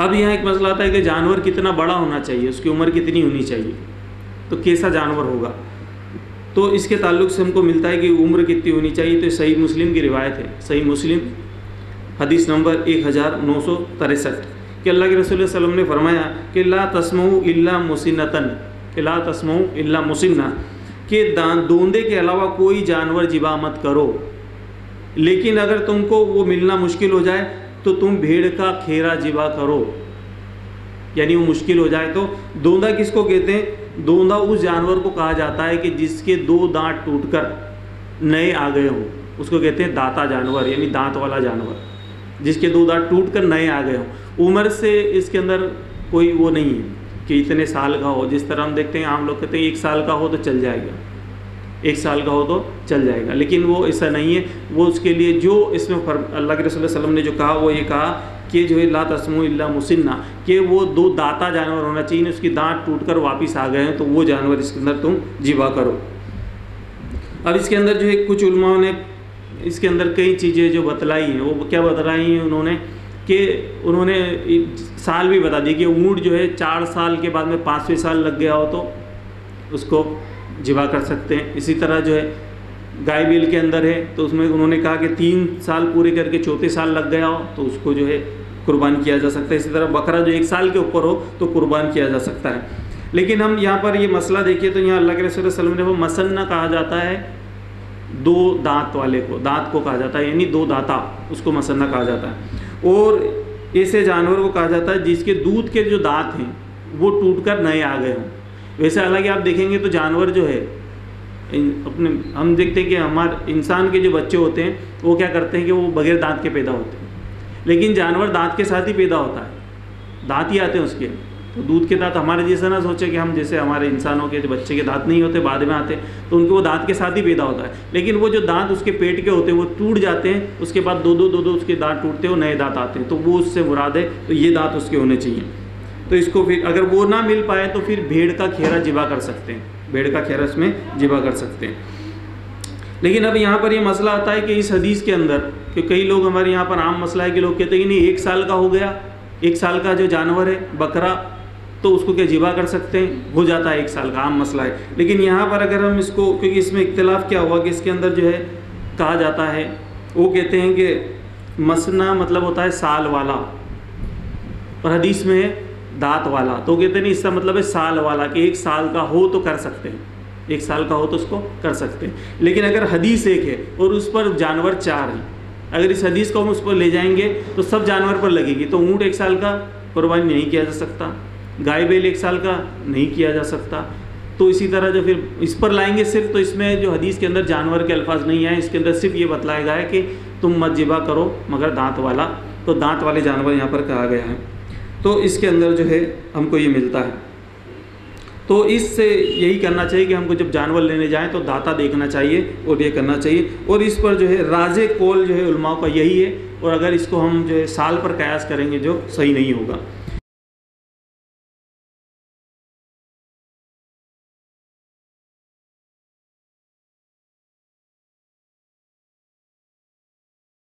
अब यह एक मसला आता है कि जानवर कितना बड़ा होना चाहिए, उसकी उम्र कितनी होनी चाहिए, तो कैसा जानवर होगा। तो इसके ताल्लुक से हमको मिलता है कि उम्र कितनी होनी चाहिए, तो सही मुस्लिम की रिवायत है, सही मुस्लिम हदीस नंबर 1963 कि अल्लाह के रसूल सल्लल्लाहु अलैहि वसल्लम ने फरमाया कि ला तस्मऊ इल्ला मुसिन्नतन, कि ला तस्मऊ इल्ला मुसिन्ना, कि दोंदे के अलावा कोई जानवर जिबा मत करो, लेकिन अगर तुमको वो मिलना मुश्किल हो जाए तो तुम भेड़ का खेरा जिबा करो। यानी वो मुश्किल हो जाए तो दोंदा किसको कहते हैं? दोंदा उस जानवर को कहा जाता है कि जिसके दो दांत टूटकर नए आ गए हों, उसको कहते हैं दाता जानवर, यानी दांत वाला जानवर जिसके दो दांत टूटकर नए आ गए हों। उम्र से इसके अंदर कोई वो नहीं है कि इतने साल का हो, जिस तरह हम देखते हैं आम लोग कहते हैं 1 साल का हो तो चल जाएगा, 1 साल का हो तो चल जाएगा, लेकिन वो ऐसा नहीं है। वो उसके लिए जो इसमें अल्लाह के रसूल सल्लल्लाहु अलैहि वसल्लम ने जो कहा वो ये कहा कि जो है ला तस्मू इल्ला मुसिन्ना, कि वो दो दाता जानवर होना चाहिए, उसकी दांत टूटकर वापस आ गए हैं तो वो जानवर इसके अंदर तुम जिबा करो। अब इसके अंदर जो है कुछ उलमाओं ने इसके अंदर कई चीज़ें जो बतलाई हैं, वो क्या बतलाई हैं उन्होंने कि उन्होंने साल भी बता दिए कि ऊँट जो है 4 साल के बाद में 5वें साल लग गया हो तो उसको जिबा कर सकते हैं। इसी तरह जो है गाय बैल के अंदर है तो उसमें उन्होंने कहा कि 3 साल पूरे करके 4थे साल लग गया हो तो उसको जो है कुर्बान किया जा सकता है। इसी तरह बकरा जो 1 साल के ऊपर हो तो कुर्बान किया जा सकता है। लेकिन हम यहाँ पर ये मसला देखिए तो यहाँ अल्लाह के रसूल सल्लल्लाहु अलैहि वसल्लम ने वो मसन्ना कहा जाता है, 2 दांत वाले को, दांत को कहा जाता है, यानी 2 दाता, उसको मसन्ना कहा जाता है। और ऐसे जानवर को कहा जाता है जिसके दूध के जो दांत हैं वो टूट कर नए आ गए हों। वैसे हालांकि आप देखेंगे तो जानवर जो है अपने हम देखते हैं कि हमारे इंसान के जो बच्चे होते हैं वो क्या करते हैं कि वो बगैर दांत के पैदा होते हैं, लेकिन जानवर दांत के साथ ही पैदा होता है, दांत ही आते हैं उसके। तो दूध के दांत हमारे जैसा ना सोचे कि हम जैसे हमारे इंसानों के बच्चे के दांत नहीं होते, बाद में आते, तो उनके वो दांत के साथ ही पैदा होता है, लेकिन वो जो दांत उसके पेट के होते हैं वो टूट जाते हैं, उसके बाद दो दो उसके दांत टूटते हैं, नए दांत आते हैं, तो वो उससे मुराद है, तो ये दांत उसके होने चाहिए। तो इसको फिर अगर वो ना मिल पाए तो फिर भेड़ का खेरा जिबा कर सकते हैं, भेड़ का खेरा इसमें जिबा कर सकते हैं। लेकिन अब यहाँ पर ये मसला आता है कि इस हदीस के अंदर, कि कई लोग हमारे यहाँ पर आम मसला है कि लोग कहते हैं कि नहीं 1 साल का हो गया, 1 साल का जो जानवर है बकरा तो उसको क्या जिबा कर सकते हैं, हो जाता है 1 साल का, आम मसला है। लेकिन यहाँ पर अगर हम इसको, क्योंकि इसमें इख्तिलाफ क्या हुआ कि इसके अंदर जो है कहा जाता है, वो कहते हैं कि मसना मतलब होता है साल वाला, और हदीस में है दांत वाला, तो कहते नहीं इसका मतलब है साल वाला कि 1 साल का हो तो कर सकते हैं, 1 साल का हो तो उसको कर सकते हैं। लेकिन अगर हदीस एक है और उस पर जानवर 4 है, अगर इस हदीस को हम उस पर ले जाएंगे तो सब जानवर पर लगेगी। तो ऊँट 1 साल का कुर्बानी नहीं किया जा सकता, गाय बैल 1 साल का नहीं किया जा सकता। तो इसी तरह जो फिर इस पर लाएंगे सिर्फ, तो इसमें जो हदीस के अंदर जानवर के अल्फाज नहीं आए, इसके अंदर सिर्फ ये बतलाया गया है कि तुम मत जिबा करो मगर दांत वाला, तो दांत वाले जानवर यहाँ पर कहा गया है। तो इसके अंदर जो है हमको ये मिलता है। तो इससे यही करना चाहिए कि हमको जब जानवर लेने जाएं तो दाता देखना चाहिए और ये करना चाहिए। और इस पर जो है राजे कौल जो है उलमाओं का यही है, और अगर इसको हम जो है साल पर कयास करेंगे जो सही नहीं होगा।